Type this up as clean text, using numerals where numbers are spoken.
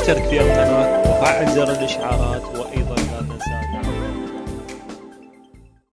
اشترك في القناة وفعل زر الإشعارات